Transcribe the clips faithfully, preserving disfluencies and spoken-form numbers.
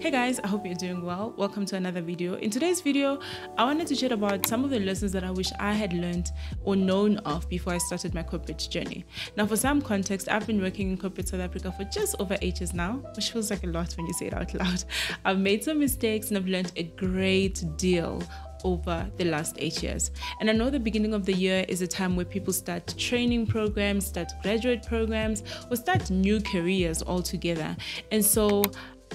Hey guys, I hope you're doing well. Welcome to another video. In today's video, I wanted to chat about some of the lessons that I wish I had learned or known of before I started my corporate journey. Now, for some context, I've been working in corporate South Africa for just over eight years now, which feels like a lot when you say it out loud. I've made some mistakes and I've learned a great deal over the last eight years. And I know the beginning of the year is a time where people start training programs, start graduate programs, or start new careers altogether. And so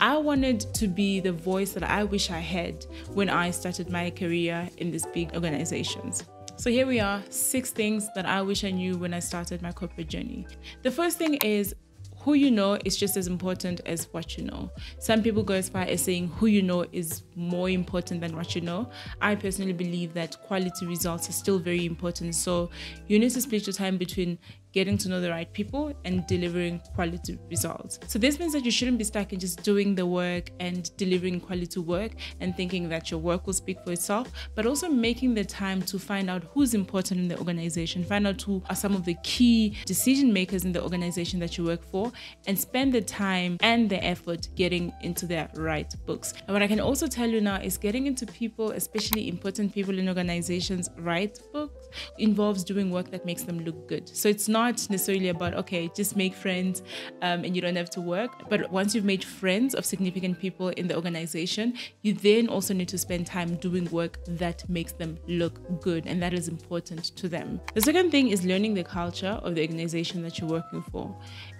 I wanted to be the voice that I wish I had when I started my career in these big organizations. So here we are, six things that I wish I knew when I started my corporate journey. The first thing is, who you know is just as important as what you know. Some people go as far as saying who you know is more important than what you know. I personally believe that quality results are still very important. So you need to split your time between getting to know the right people and delivering quality results. So this means that you shouldn't be stuck in just doing the work and delivering quality work and thinking that your work will speak for itself, but also making the time to find out who's important in the organization, find out who are some of the key decision makers in the organization that you work for, and spend the time and the effort getting into their right books. And what I can also tell you now is getting into people, especially important people in organizations' right books, involves doing work that makes them look good. So it's not necessarily about, okay, just make friends um, and you don't have to work. But once you've made friends of significant people in the organization, you then also need to spend time doing work that makes them look good and that is important to them. The second thing is learning the culture of the organization that you're working for.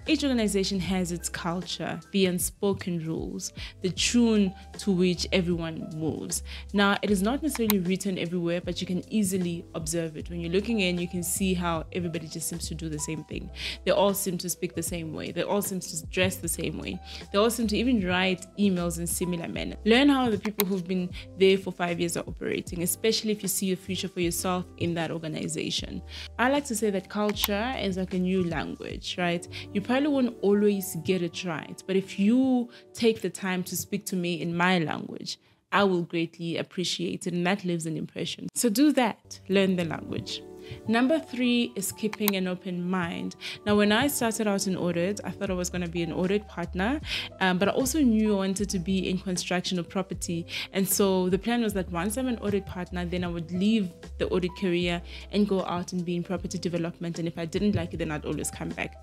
Each organization has its culture, the unspoken rules, the tune to which everyone moves. Now, it is not necessarily written everywhere, but you can easily observe it. When you're looking in, you can see how everybody just seems to do the same thing. They all seem to speak the same way. They all seem to dress the same way. They all seem to even write emails in similar manner. Learn how the people who've been there for five years are operating, especially if you see your future for yourself in that organization. I like to say that culture is like a new language, right? You probably won't always get it right, but if you take the time to speak to me in my language, I will greatly appreciate it, and that leaves an impression. So do that, learn the language. Number three is keeping an open mind. Now, when I started out in audit, I thought I was going to be an audit partner, um, but I also knew I wanted to be in construction or property. And so the plan was that once I'm an audit partner, then I would leave the audit career and go out and be in property development. And if I didn't like it, then I'd always come back.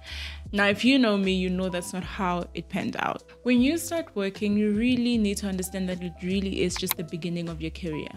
Now, if you know me, you know that's not how it panned out. When you start working, you really need to understand that it really is just the beginning of your career.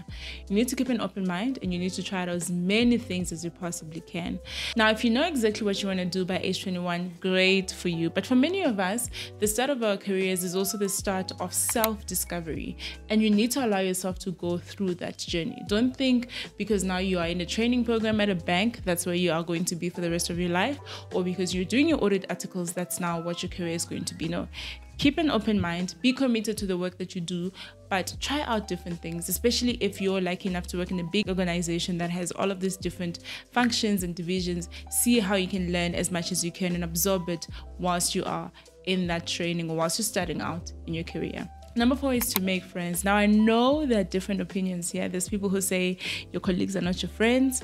You need to keep an open mind and you need to try out as many things as as you possibly can. Now, if you know exactly what you want to do by age twenty-one, great for you. But for many of us, the start of our careers is also the start of self-discovery, and you need to allow yourself to go through that journey. Don't think because now you are in a training program at a bank, that's where you are going to be for the rest of your life, or because you're doing your audit articles, that's now what your career is going to be. No. Keep an open mind, be committed to the work that you do, but try out different things, especially if you're lucky enough to work in a big organization that has all of these different functions and divisions. See how you can learn as much as you can and absorb it whilst you are in that training or whilst you're starting out in your career. Number four is to make friends. Now, I know there are different opinions here. There's people who say your colleagues are not your friends.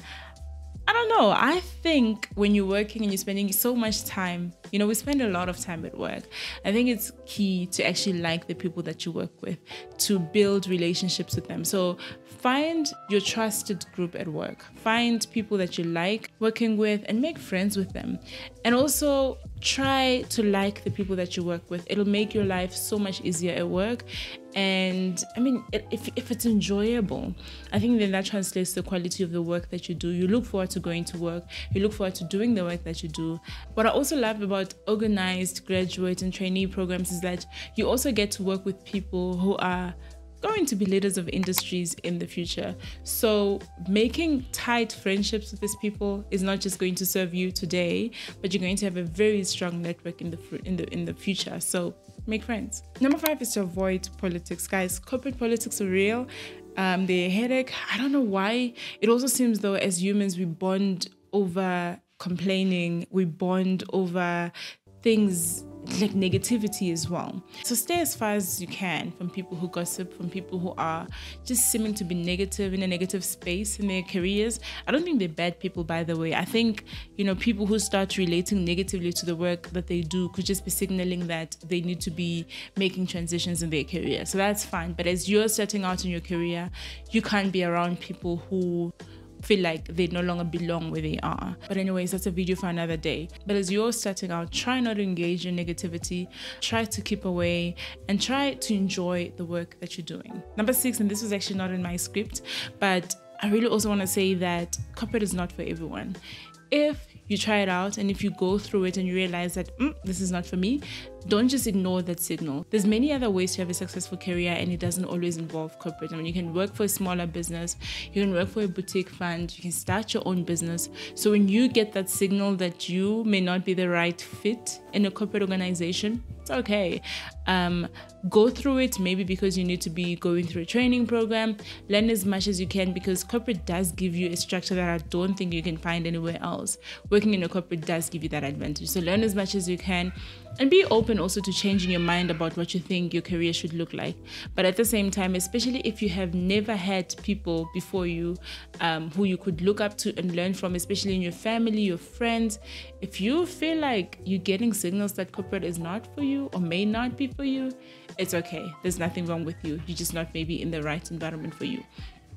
I don't know. I think when you're working and you're spending so much time, you know, we spend a lot of time at work. I think it's key to actually like the people that you work with, to build relationships with them. So find your trusted group at work. Find people that you like working with and make friends with them. And also try to like the people that you work with. It'll make your life so much easier at work. And I mean, if, if it's enjoyable, I think then that translates to the quality of the work that you do. You look forward to going to work. You look forward to doing the work that you do. What I also love about organized graduate and trainee programs is that you also get to work with people who are going to be leaders of industries in the future. So making tight friendships with these people is not just going to serve you today, but you're going to have a very strong network in the in the in the future. So make friends. Number five is to avoid politics, guys. Corporate politics are real. Um, they're a headache. I don't know why. It also seems though, as humans, we bond over complaining. We bond over things like negativity as well. So stay as far as you can from people who gossip, from people who are just seeming to be negative, in a negative space in their careers. I don't think they're bad people, by the way. I think, you know, people who start relating negatively to the work that they do could just be signaling that they need to be making transitions in their career. So that's fine. But as you're starting out in your career, you can't be around people who feel like they no longer belong where they are. But anyways, that's a video for another day. But as you're starting out, try not to engage in negativity, try to keep away, and try to enjoy the work that you're doing. Number six, and this was actually not in my script, but I really also want to say that corporate is not for everyone. If you try it out and if you go through it and you realize that mm, this is not for me, don't just ignore that signal. There's many other ways to have a successful career, and it doesn't always involve corporate. I mean, you can work for a smaller business, you can work for a boutique fund, you can start your own business. So when you get that signal that you may not be the right fit in a corporate organization, it's okay. Um, go through it, maybe because you need to be going through a training program. Learn as much as you can, because corporate does give you a structure that I don't think you can find anywhere else. Working in a corporate does give you that advantage. So learn as much as you can, and be open also to changing your mind about what you think your career should look like. But at the same time, especially if you have never had people before you um, who you could look up to and learn from, especially in your family, your friends, if you feel like you're getting signals that corporate is not for you or may not be for you, it's okay. There's nothing wrong with you. You're just not maybe in the right environment for you.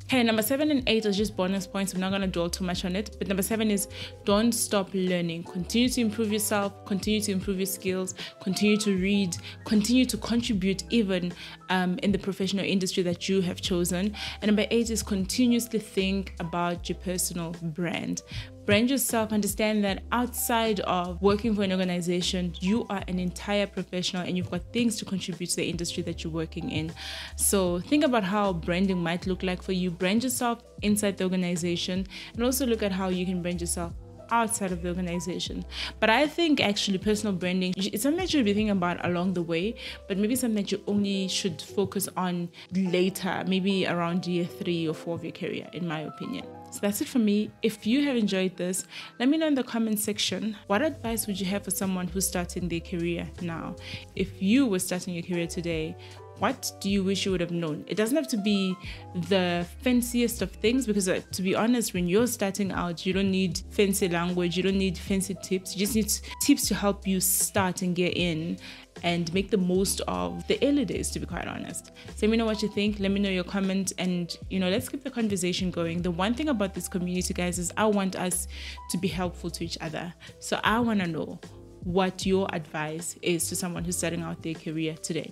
Okay, number seven and eight are just bonus points. I'm not going to dwell too much on it. But number seven is don't stop learning. Continue to improve yourself. Continue to improve your skills. Continue to read. Continue to contribute even um, in the professional industry that you have chosen. And number eight is continuously think about your personal brand. Brand yourself, understand that outside of working for an organization, you are an entire professional and you've got things to contribute to the industry that you're working in. So think about how branding might look like for you. Brand yourself inside the organization, and also look at how you can brand yourself outside of the organization. But I think actually personal branding, it's something that you should be thinking about along the way, but maybe something that you only should focus on later, maybe around year three or four of your career, in my opinion. So that's it for me. If you have enjoyed this, let me know in the comment section, what advice would you have for someone who's starting their career now? If you were starting your career today, what do you wish you would have known? It doesn't have to be the fanciest of things, because uh, to be honest, when you're starting out, you don't need fancy language, you don't need fancy tips, you just need tips to help you start and get in and make the most of the early days, to be quite honest. So let me know what you think, let me know your comment, and you know, let's keep the conversation going. The one thing about this community, guys, is I want us to be helpful to each other. So I want to know what your advice is to someone who's starting out their career today.